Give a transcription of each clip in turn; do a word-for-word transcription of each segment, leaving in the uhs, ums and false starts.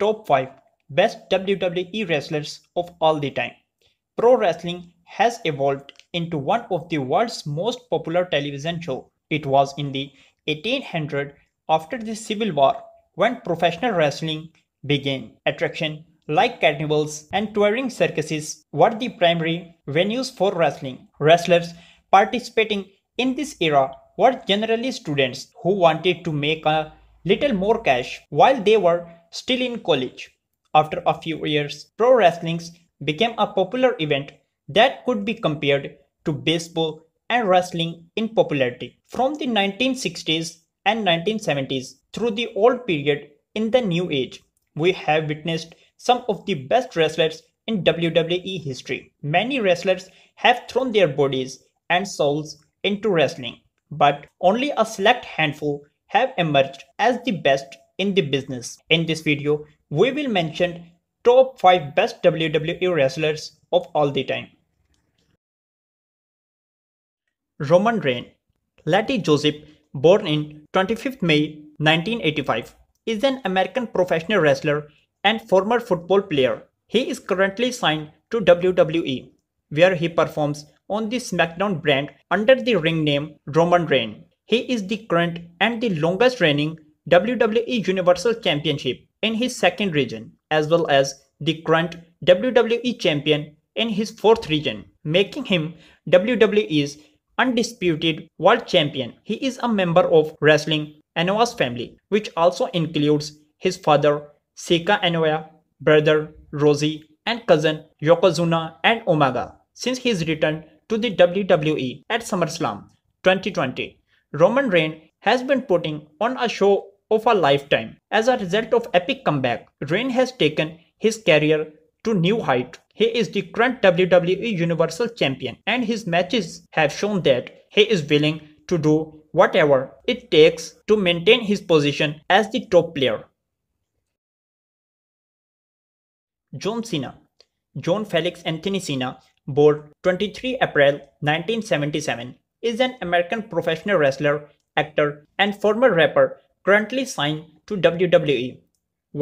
Top five Best W W E Wrestlers of All the Time. Pro wrestling has evolved into one of the world's most popular television shows. It was in the eighteen hundreds, after the Civil War, when professional wrestling began. Attraction like carnivals and touring circuses were the primary venues for wrestling. Wrestlers participating in this era were generally students who wanted to make a little more cash while they were still in college. After a few years, pro wrestling became a popular event that could be compared to baseball and wrestling in popularity. From the nineteen sixties and nineteen seventies through the old period in the new age, we have witnessed some of the best wrestlers in W W E history. Many wrestlers have thrown their bodies and souls into wrestling, but only a select handful have emerged as the best in the business. In this video, we will mention top five best W W E wrestlers of all the time. Roman Reigns. Leati Joseph, born in twenty-fifth May nineteen eighty-five, is an American professional wrestler and former football player. He is currently signed to W W E, where he performs on the SmackDown brand under the ring name Roman Reigns. He is the current and the longest reigning W W E Universal Championship in his second region, as well as the current W W E champion in his fourth region, making him W W E's undisputed world champion. He is a member of Wrestling Anoa's family, which also includes his father Sika Anoa, brother Rosie, and cousin Yokozuna and Omega. Since his return to the W W E at SummerSlam twenty twenty, Roman Reigns has been putting on a show of a lifetime. As a result of epic comeback, Reigns has taken his career to new height. He is the current W W E Universal Champion, and his matches have shown that he is willing to do whatever it takes to maintain his position as the top player. John Cena. John Felix Anthony Cena, born twenty-third April nineteen seventy-seven, is an American professional wrestler, actor, and former rapper currently signed to W W E.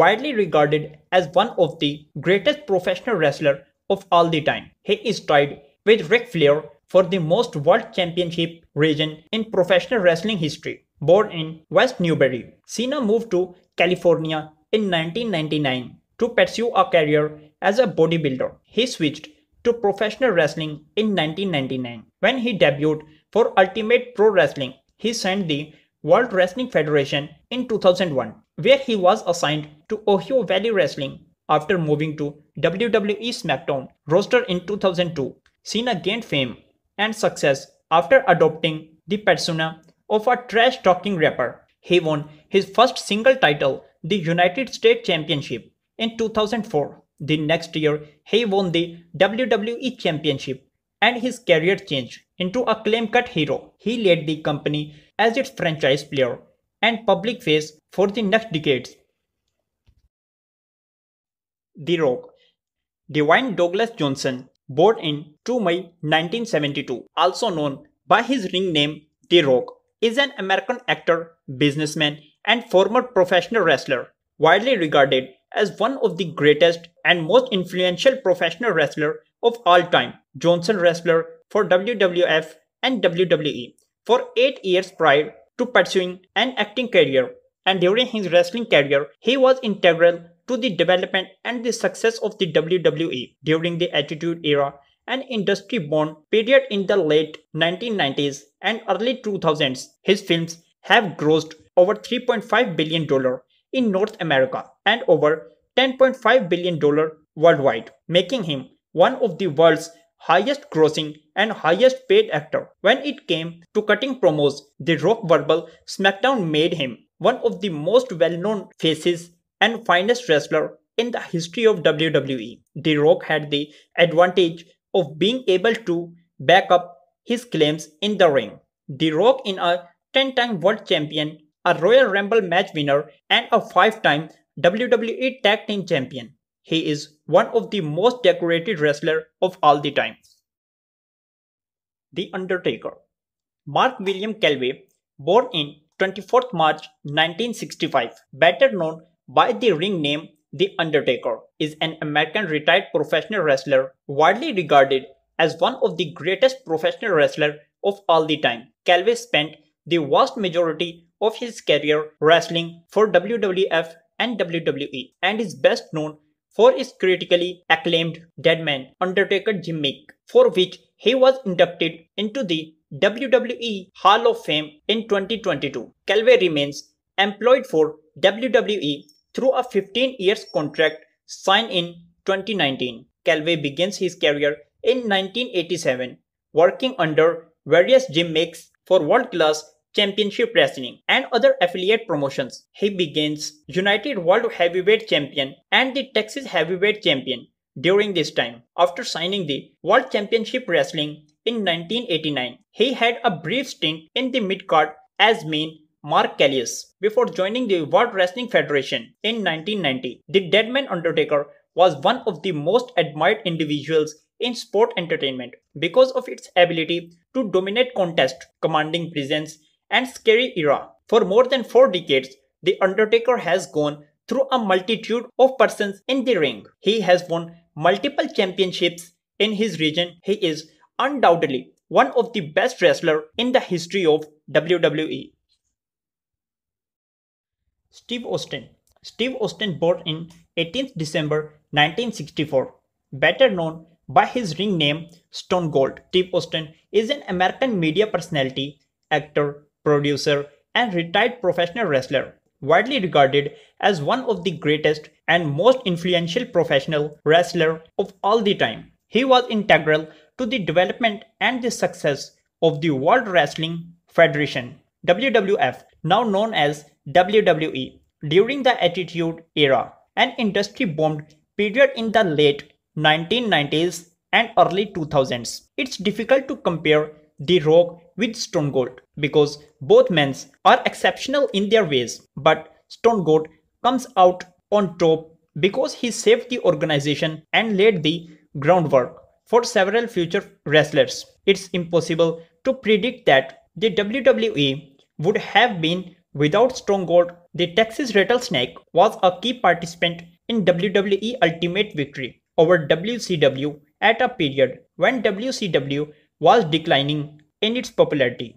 Widely regarded as one of the greatest professional wrestlers of all the time, he is tied with Ric Flair for the most World Championship region in professional wrestling history. Born in West Newbury, Cena moved to California in nineteen ninety-nine to pursue a career as a bodybuilder. He switched to professional wrestling in nineteen ninety-nine. When he debuted for Ultimate Pro Wrestling, he signed the World Wrestling Federation in two thousand one, where he was assigned to Ohio Valley Wrestling. After moving to W W E SmackDown roster in two thousand two, Cena gained fame and success after adopting the persona of a trash-talking rapper. He won his first single title, the United States Championship, in two thousand four. The next year, he won the W W E Championship, and his career changed into a claim-cut hero. He led the company as its franchise player and public face for the next decades. The Rock. Dwayne Douglas Johnson, born in second of May nineteen seventy-two, also known by his ring name The Rock, is an American actor, businessman, and former professional wrestler, widely regarded as one of the greatest and most influential professional wrestlers of all time. Johnson wrestled for W W F and W W E for eight years prior to pursuing an acting career, and during his wrestling career, he was integral to the development and the success of the W W E. During the Attitude Era, an industry-born period in the late nineteen nineties and early two thousands, his films have grossed over three point five billion dollars in North America and over ten point five billion dollars worldwide, making him one of the world's highest grossing and highest paid actor. When it came to cutting promos, The Rock verbal SmackDown made him one of the most well-known faces and finest wrestler in the history of W W E. The Rock had the advantage of being able to back up his claims in the ring. The Rock, in a ten-time world champion, a Royal Rumble match winner, and a five-time W W E Tag Team Champion, he is one of the most decorated wrestlers of all the time. The Undertaker. Mark William Calaway, born in twenty-fourth March nineteen sixty-five, better known by the ring name The Undertaker is an American retired professional wrestler widely regarded as one of the greatest professional wrestlers of all the time. Calaway spent the vast majority of his career wrestling for W W F and W W E, and is best known for his critically acclaimed Deadman Undertaker gimmick, for which he was inducted into the W W E Hall of Fame in twenty twenty-two. Calaway remains employed for W W E through a fifteen years contract signed in twenty nineteen. Calaway begins his career in nineteen eighty-seven, working under various gimmicks for World-Class Championship Wrestling and other affiliate promotions. He begins United World Heavyweight Champion and the Texas Heavyweight Champion during this time. After signing the World Championship Wrestling in nineteen eighty-nine, he had a brief stint in the mid-card as main Mark Callias before joining the World Wrestling Federation in nineteen ninety. The Deadman Undertaker was one of the most admired individuals in sport entertainment because of its ability to dominate contest, commanding presence, and scary era. For more than four decades, The Undertaker has gone through a multitude of persons in the ring. He has won multiple championships in his region. He is undoubtedly one of the best wrestlers in the history of W W E. Steve Austin. Steve Austin, born in eighteenth December nineteen sixty-four, better known by his ring name Stone Cold. Steve Austin is an American media personality, actor, producer, and retired professional wrestler, widely regarded as one of the greatest and most influential professional wrestlers of all the time. He was integral to the development and the success of the World Wrestling Federation, W W F, now known as W W E, during the Attitude Era, an industry boom period in the late nineteen nineties and early two thousands. It's difficult to compare The Rock with Stone Cold because both men are exceptional in their ways, but Stone Cold comes out on top because he saved the organization and laid the groundwork for several future wrestlers. It's impossible to predict that the W W E would have been without Stone Cold. The Texas Rattlesnake was a key participant in W W E Ultimate Victory over W C W at a period when W C W was declining in its popularity.